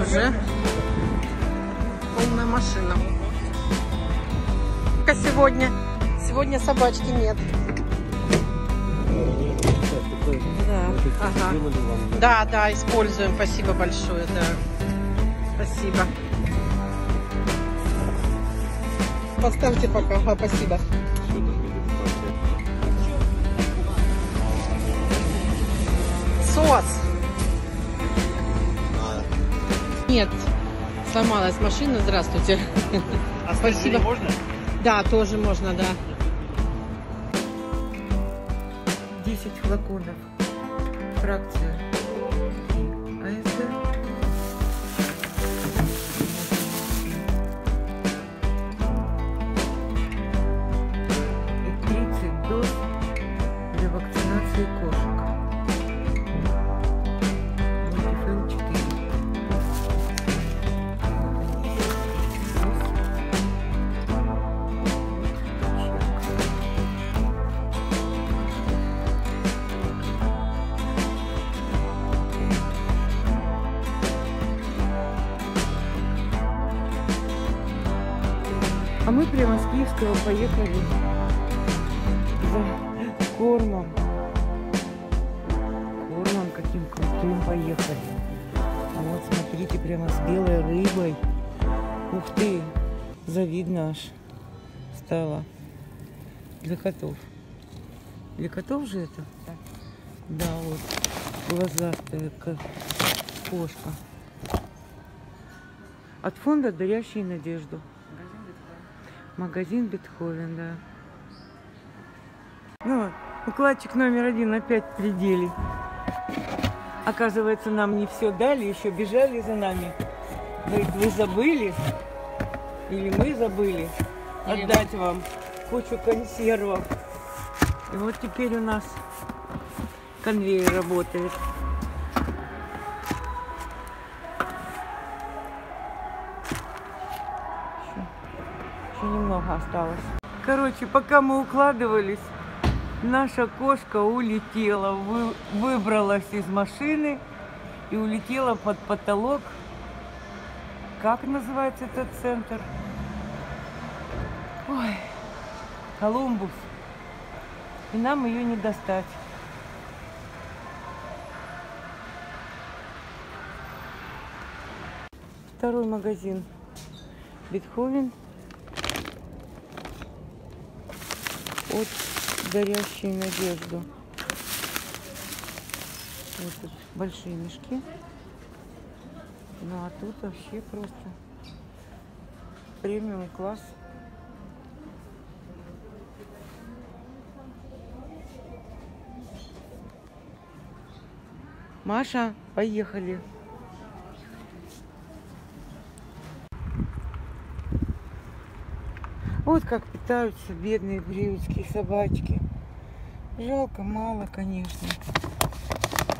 уже полная машина. Только сегодня. Сегодня собачки нет. Да. Ага. Да, да, используем. Спасибо большое. Да. Спасибо. Поставьте пока. А, спасибо. Сос. Нет. Сломалась машина. Здравствуйте. А спасибо. Можно? Да, тоже можно, да. 10 флаконов. Фракция. А это 30 доз для вакцинации кошек. А мы прямо с Киевского поехали за кормом. Кормом каким крутым поехали. Вот, смотрите, прямо с белой рыбой. Ух ты! Завидно аж стало. Для котов. Для котов же это? Да, вот. Глазастая кошка. От фонда «Дарящие надежду». Магазин Бетховен, да. Ну, укладчик №1 опять в пределе. Оказывается, нам не все дали, еще бежали за нами. Говорит, вы забыли, или мы забыли отдать вам кучу консервов. И вот теперь у нас конвейер работает. Немного осталось. Короче, пока мы укладывались, наша кошка улетела, выбралась из машины и улетела под потолок. Как называется этот центр? Ой, Колумбус. И нам ее не достать. Второй магазин Бетховен. От «Дарящие надежду». Вот тут большие мешки. Ну а тут вообще просто премиум класс. Маша, поехали. Вот как питаются бедные приютские собачки. Жалко, мало, конечно.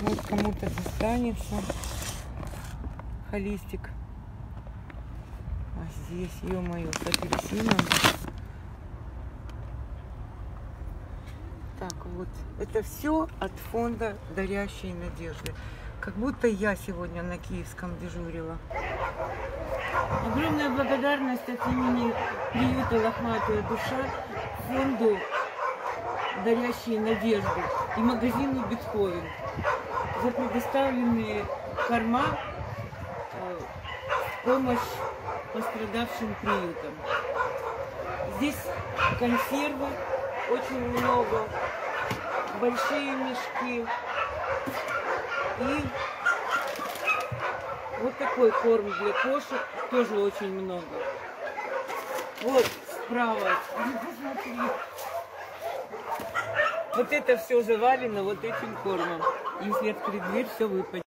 Вот кому-то достанется холистик. А здесь, ё-моё, с апельсином. Так, вот. Это все от фонда «Дарящие надежды». Как будто я сегодня на Киевском дежурила. Огромная благодарность от имени приюта «Лохматая душа» фонду «Дарящие надежду» и магазину «Бетховен» за предоставленные корма в помощь пострадавшим приютам. Здесь консервы очень много, большие мешки и вот такой корм для кошек, тоже очень много. Вот справа. Вот это все завалено вот этим кормом. Если открыть дверь, все выпадет.